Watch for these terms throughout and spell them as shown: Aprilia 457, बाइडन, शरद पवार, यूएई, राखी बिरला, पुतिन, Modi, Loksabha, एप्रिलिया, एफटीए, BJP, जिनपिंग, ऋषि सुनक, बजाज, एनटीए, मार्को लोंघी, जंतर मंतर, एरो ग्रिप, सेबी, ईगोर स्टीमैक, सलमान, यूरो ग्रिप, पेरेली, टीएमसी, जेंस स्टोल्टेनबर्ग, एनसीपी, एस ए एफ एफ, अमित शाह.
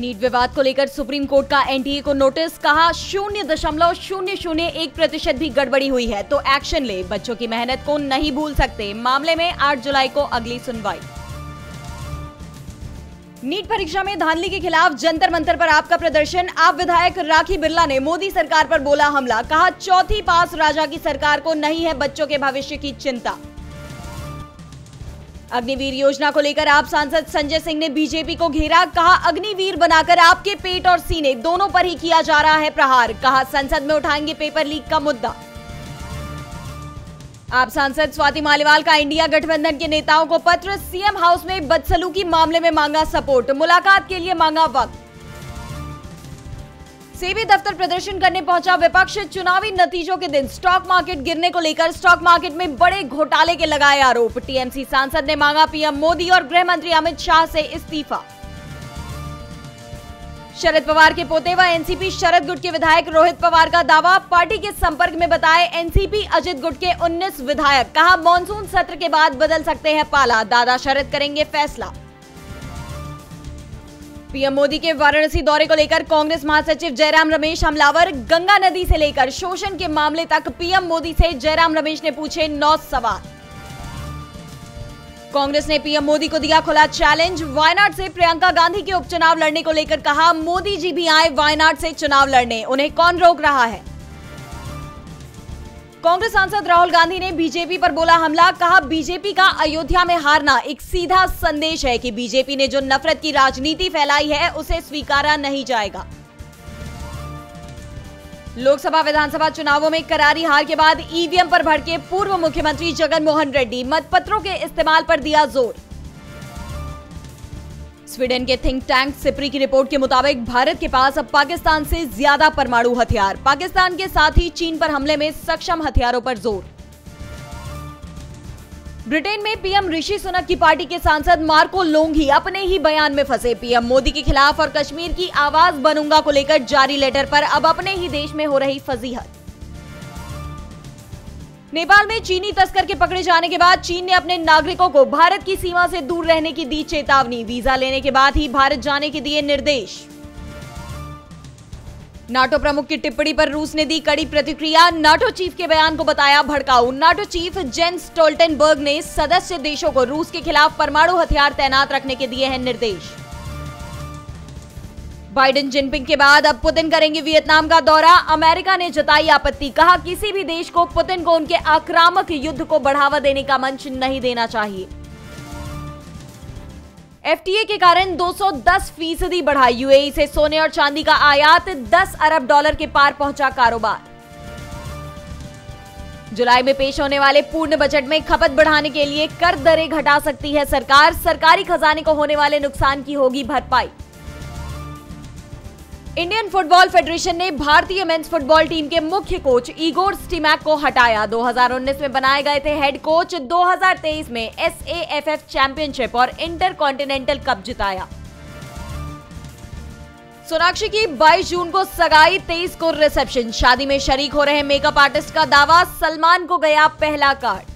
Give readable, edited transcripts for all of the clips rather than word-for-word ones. NEET विवाद को लेकर सुप्रीम कोर्ट का एनटीए को नोटिस, कहा 0.001% भी गड़बड़ी हुई है तो एक्शन ले, बच्चों की मेहनत को नहीं भूल सकते। मामले में 8 जुलाई को अगली सुनवाई। नीट परीक्षा में धांधली के खिलाफ जंतर मंतर पर आपका प्रदर्शन। आप विधायक राखी बिरला ने मोदी सरकार पर बोला हमला, कहा चौथी पास राजा की सरकार को नहीं है बच्चों के भविष्य की चिंता। अग्निवीर योजना को लेकर आप सांसद संजय सिंह ने बीजेपी को घेरा, कहा अग्निवीर बनाकर आपके पेट और सीने दोनों पर ही किया जा रहा है प्रहार, कहा संसद में उठाएंगे पेपर लीक का मुद्दा। आप सांसद स्वाति मालिवाल का इंडिया गठबंधन के नेताओं को पत्र, सीएम हाउस में बदसलूकी मामले में मांगा सपोर्ट, मुलाकात के लिए मांगा वक्त। सेबी दफ्तर प्रदर्शन करने पहुंचा विपक्ष, चुनावी नतीजों के दिन स्टॉक मार्केट गिरने को लेकर स्टॉक मार्केट में बड़े घोटाले के लगाए आरोप। टीएमसी सांसद ने मांगा पीएम मोदी और गृह मंत्री अमित शाह से इस्तीफा। शरद पवार के पोते व एनसीपी शरद गुट के विधायक रोहित पवार का दावा, पार्टी के संपर्क में बताए एनसीपी अजित गुट के 19 विधायक, कहा मॉनसून सत्र के बाद बदल सकते हैं पाला, दादा शरद करेंगे फैसला। पीएम मोदी के वाराणसी दौरे को लेकर कांग्रेस महासचिव जयराम रमेश हमलावर, गंगा नदी से लेकर शोषण के मामले तक पीएम मोदी से जयराम रमेश ने पूछे 9 सवाल। कांग्रेस ने पीएम मोदी को दिया खुला चैलेंज, वायनाड से प्रियंका गांधी के उपचुनाव लड़ने को लेकर कहा मोदी जी भी आए वायनाड से चुनाव लड़ने, उन्हें कौन रोक रहा है। कांग्रेस सांसद राहुल गांधी ने बीजेपी पर बोला हमला, कहा बीजेपी का अयोध्या में हारना एक सीधा संदेश है कि बीजेपी ने जो नफरत की राजनीति फैलाई है उसे स्वीकारा नहीं जाएगा। लोकसभा विधानसभा चुनावों में करारी हार के बाद ईवीएम पर भड़के पूर्व मुख्यमंत्री जगनमोहन रेड्डी, मतपत्रों के इस्तेमाल पर दिया जोर। स्वीडन के थिंक टैंक सिपरी की रिपोर्ट के मुताबिक भारत के पास अब पाकिस्तान से ज्यादा परमाणु हथियार, पाकिस्तान के साथ ही चीन पर हमले में सक्षम हथियारों पर जोर। ब्रिटेन में पीएम ऋषि सुनक की पार्टी के सांसद मार्को लोंघी अपने ही बयान में फंसे, पीएम मोदी के खिलाफ और कश्मीर की आवाज बनूंगा को लेकर जारी लेटर पर अब अपने ही देश में हो रही फजीहत। नेपाल में चीनी तस्कर के पकड़े जाने के बाद चीन ने अपने नागरिकों को भारत की सीमा से दूर रहने की दी चेतावनी, वीजा लेने के बाद ही भारत जाने के दिए निर्देश। नाटो प्रमुख की टिप्पणी पर रूस ने दी कड़ी प्रतिक्रिया, नाटो चीफ के बयान को बताया भड़काऊ, नाटो चीफ जेंस स्टोल्टेनबर्ग ने सदस्य देशों को रूस के खिलाफ परमाणु हथियार तैनात रखने के दिए हैं निर्देश। बाइडन जिनपिंग के बाद अब पुतिन करेंगे वियतनाम का दौरा, अमेरिका ने जताई आपत्ति, कहा किसी भी देश को पुतिन को उनके आक्रामक युद्ध को बढ़ावा देने का मंच नहीं देना चाहिए। एफटीए के कारण 210% बढ़ा, यूएई से सोने और चांदी का आयात, 10 अरब डॉलर के पार पहुंचा कारोबार। जुलाई में पेश होने वाले पूर्ण बजट में खपत बढ़ाने के लिए कर दरें घटा सकती है सरकार, सरकारी खजाने को होने वाले नुकसान की होगी भरपाई। इंडियन फुटबॉल फेडरेशन ने भारतीय मेंस फुटबॉल टीम के मुख्य कोच ईगोर स्टीमैक को हटाया, 2019 में बनाए गए थे हेड कोच, 2023 में SAFF चैंपियनशिप और इंटर कॉन्टिनेंटल कप जिताया। सोनाक्षी की 22 जून को सगाई, 23 को रिसेप्शन, शादी में शरीक हो रहे मेकअप आर्टिस्ट का दावा, सलमान को गया पहला कार्ड।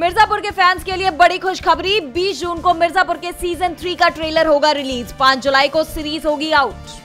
मिर्जापुर के फैंस के लिए बड़ी खुशखबरी, 20 जून को मिर्जापुर के सीजन 3 का ट्रेलर होगा रिलीज, 5 जुलाई को सीरीज होगी आउट।